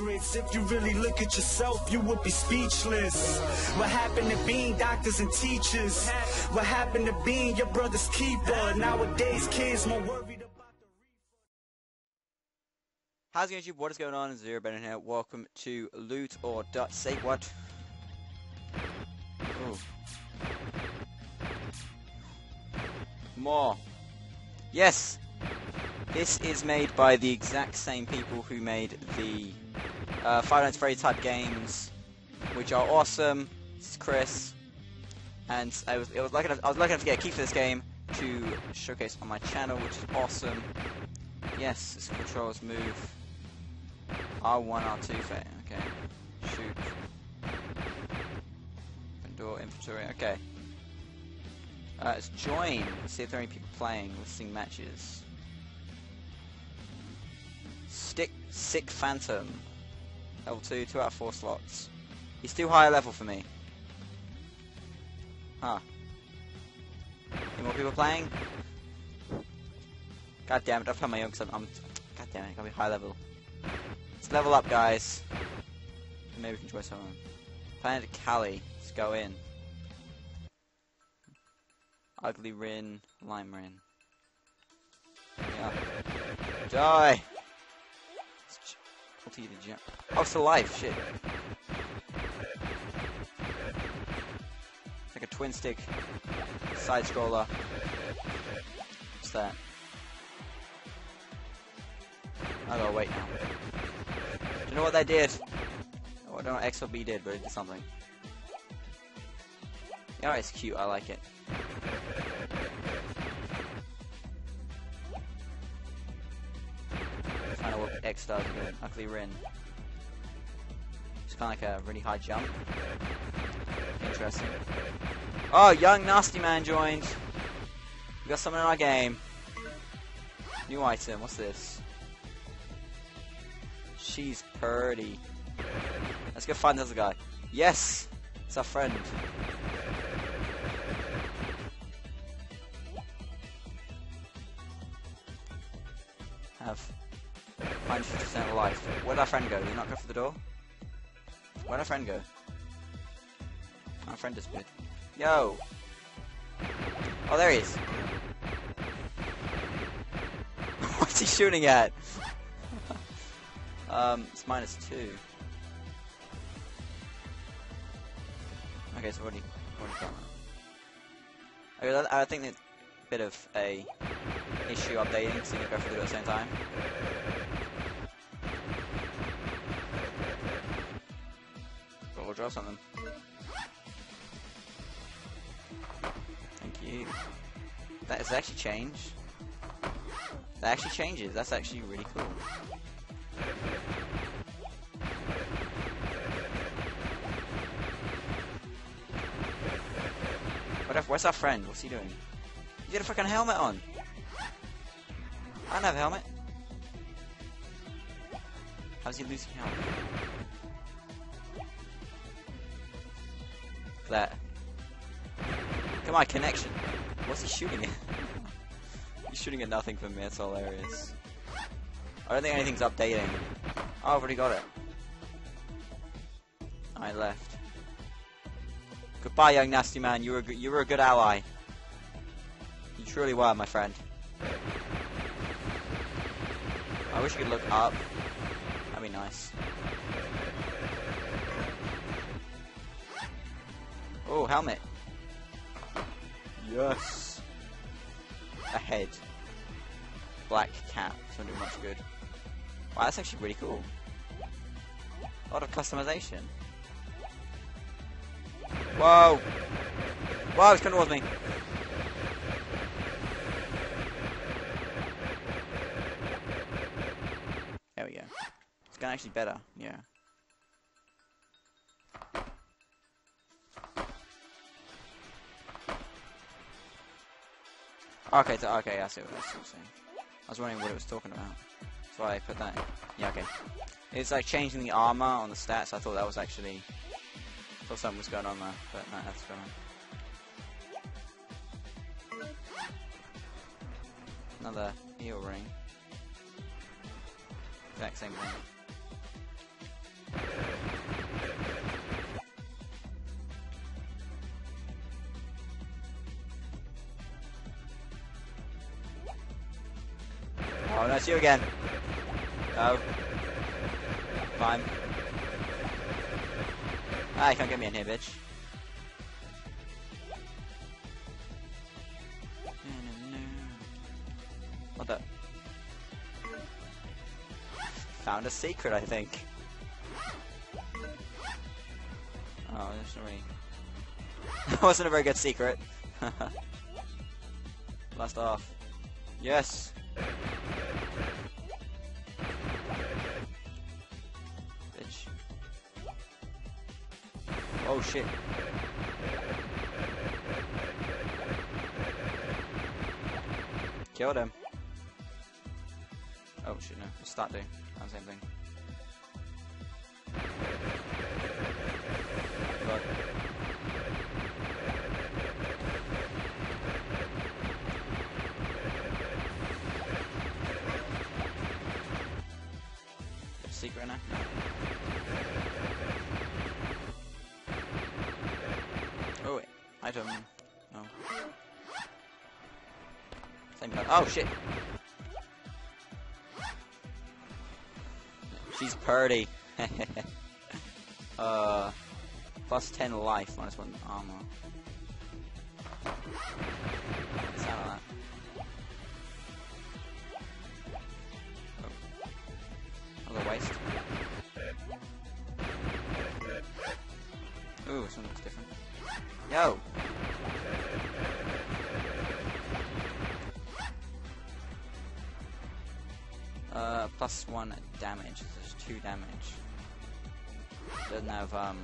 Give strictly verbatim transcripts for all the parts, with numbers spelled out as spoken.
secrets. If you really look at yourself, you would be speechless. What happened to being doctors and teachers? What happened to being your brother's keeper? Nowadays, kids more worried about the refund. How's it going, YouTube? What is going on? It's Zero Benin here. Welcome to Loot Or Die. Say what? Ooh. More. Yes! This is made by the exact same people who made the uh, Five Nights at Freddy's type games, which are awesome. This is Chris, and I was, it was lucky enough, I was lucky enough to get a key for this game to showcase on my channel, which is awesome. Yes, it's controls, move, R one, R two, fair. Okay, shoot, open door, inventory, okay. Uh, let's join, let's see if there are any people playing, listing matches. Stick, Sick Phantom. Level two, two out of four slots. He's too high a level for me. Huh. Any more people playing? God damn it, I've found my own because I'm, I'm... God damn it, I gotta be high level. Let's level up, guys. And maybe we can join someone. Planet Cali. Let's go in. Ugly Rin. Lime Rin. Yeah. Die! To jump. Oh, it's alive, shit. It's like a twin stick side scroller. What's that? I gotta wait now. Do you know what they did? Oh, I don't know what X or B did, but it did something. Yeah, it's cute, I like it. I don't know what X does, but Ugly Rin. It's kind of like a really high jump. Interesting. Oh, Young Nasty Man joined! We got someone in our game. New item, what's this? She's pretty. Let's go find this guy. Yes! It's our friend. Have ninety-five percent of life. Where'd our friend go? Did he not go for the door? Where'd our friend go? Our friend disappeared. Yo! Oh, there he is! What's he shooting at? um, it's minus two. Okay, so already, already gone. Okay, I think that's a bit of a issue updating, so you can go for the door at the same time. We'll draw something. Thank you. That has actually changed. That actually changes. That's actually really cool. What if, where's our friend? What's he doing? He got a fucking helmet on. I don't have a helmet. How's he losing helmet? That. Come on, connection. What's he shooting at? He's shooting at nothing for me, that's hilarious. I don't think anything's updating. Oh, I've already got it. I left. Goodbye, Young Nasty Man. You were a, you were a good ally. You truly were, my friend. I wish you could look up. That'd be nice. Oh, helmet. Yes. A head. Black cap. Doesn't do much good. Wow, that's actually really cool. A lot of customization. Whoa. Whoa, he's coming towards me. There we go. It's gonna actually better. Yeah. Okay, so, okay, I see what I was saying. I was wondering what it was talking about. That's why I put that in. Yeah, okay. It's like changing the armor on the stats. I thought that was actually... I thought something was going on there, but no, that's going on. Another heel ring. Exact same thing. Oh, that's you again. Oh. Fine. Ah, you can't get me in here, bitch. What the? Found a secret, I think. Oh, there's no ring. That wasn't a very good secret. Blast off. Yes! Bitch. Oh shit. Killed him. Oh shit, no. What's that do? That same thing. But secret now. Oh wait, I don't know. Same gun. Oh shit. She's purdy. uh plus ten life, minus one armor. What's that on that? I'll go waste. Ooh, this one looks different. Yo! Uh, plus one damage. So there's two damage. Doesn't have, um...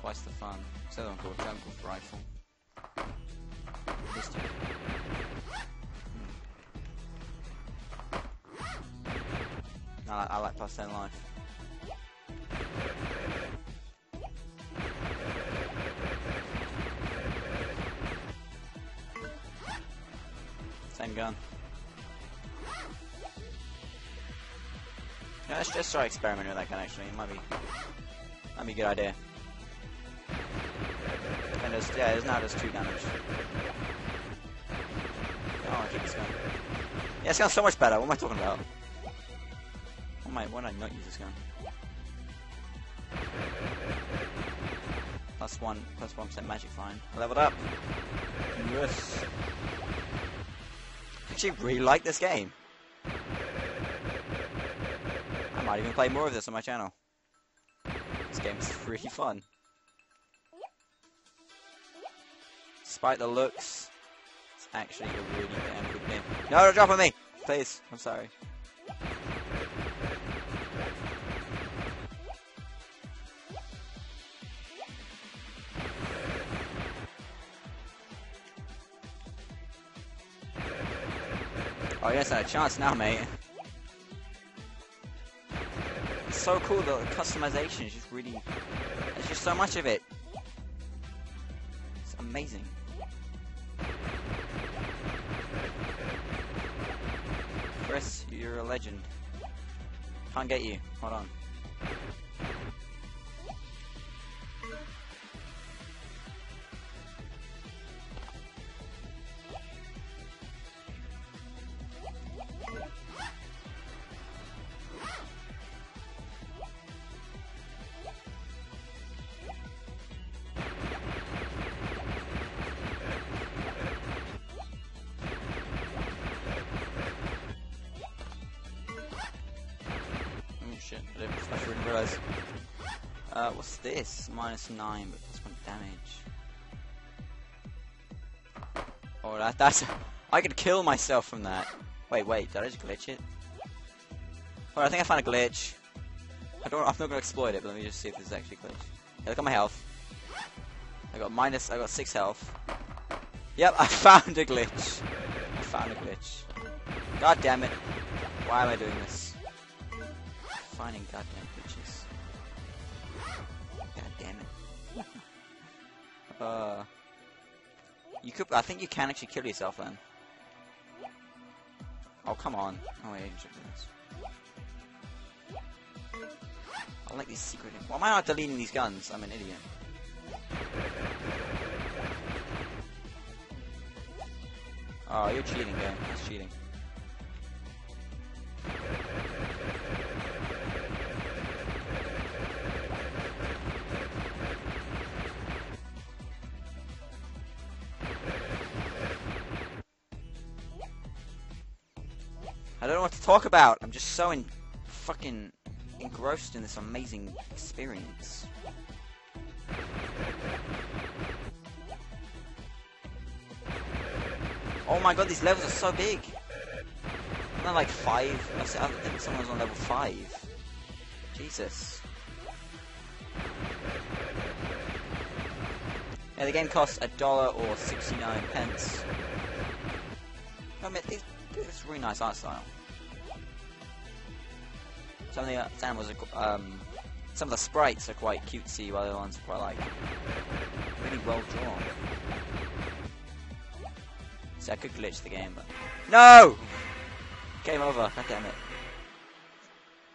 twice the fun. What's the other one called? Jungle Rifle. This time. I like, I like plus ten life. Same gun. Yeah, let's just try experimenting with that gun actually. It might be, might be a good idea. And there's, yeah, there's now just two damage. Oh, I keep this gun. Yeah, it sounds so much better. What am I talking about? Why did I not use this gun? Plus one, plus one percent magic fine. I leveled up. Yes. I actually really like this game. I might even play more of this on my channel. This game is really fun. Despite the looks, it's actually a really damn good game. No, don't drop on me, please. I'm sorry. Oh, you guys had a chance now, mate. It's so cool, the customization is just really... There's just so much of it. It's amazing. Chris, you're a legend. Can't get you. Hold on. I didn't realise. Uh, what's this? Minus nine, but plus one damage. Oh, that, that's... I could kill myself from that. Wait, wait, did I just glitch it? Alright, I think I found a glitch. I don't, I'm not going to exploit it, but let me just see if this is actually a glitch. Yeah, look at my health. I got minus... I got six health. Yep, I found a glitch. I found a glitch. God damn it. Why am I doing this? Finding goddamn bitches. God damn it. uh, you could. I think you can actually kill yourself then. Oh come on. Oh wait, I can check this. I like these secret. Why am I not deleting these guns? I'm an idiot. Oh, you're cheating again. It's cheating. I don't know what to talk about. I'm just so in fucking engrossed in this amazing experience. Oh my god, these levels are so big! Isn't that like five? I think someone's on level five. Jesus. Yeah, the game costs a dollar or sixty-nine pence. I mean, this is really nice art style. Some of the animals are, um, some of the sprites are quite cutesy, while the other ones are quite like really well drawn. So I could glitch the game, but no! Game over, god damn it.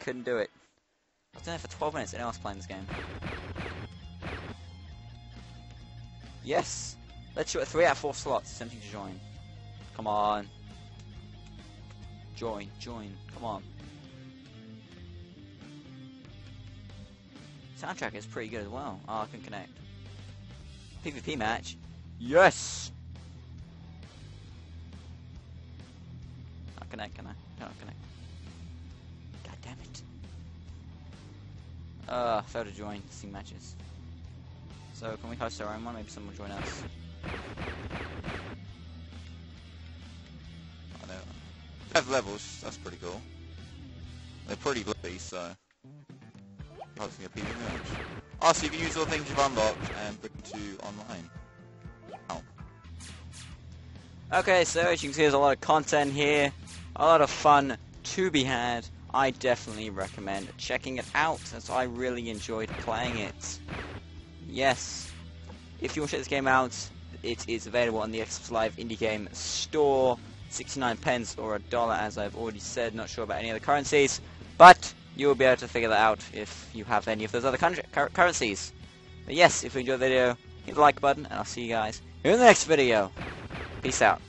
Couldn't do it. I was doing it for twelve minutes and I was playing this game. Yes! Let's shoot at three out of four slots, attempting to join. Come on. Join, join, come on. Soundtrack is pretty good as well. Oh, I can connect. PvP match. Yes! Connect, can I? No, connect. God damn it. Uh, failed to join. See matches. So, can we host our own one? Maybe someone will join us. I know. Five levels, that's pretty cool. They're pretty bloody, so. Hosting a P V match. Oh, so you can use all the things you've unlocked and put them to online. Ow. Okay, so as you can see, there's a lot of content here. A lot of fun to be had. I definitely recommend checking it out, as I really enjoyed playing it. Yes, if you want to check this game out, it is available on the Xbox Live Indie Game Store. sixty-nine pence or a dollar, as I've already said. Not sure about any other currencies, but you'll be able to figure that out if you have any of those other cur currencies. But yes, if you enjoyed the video, hit the like button, and I'll see you guys in the next video. Peace out.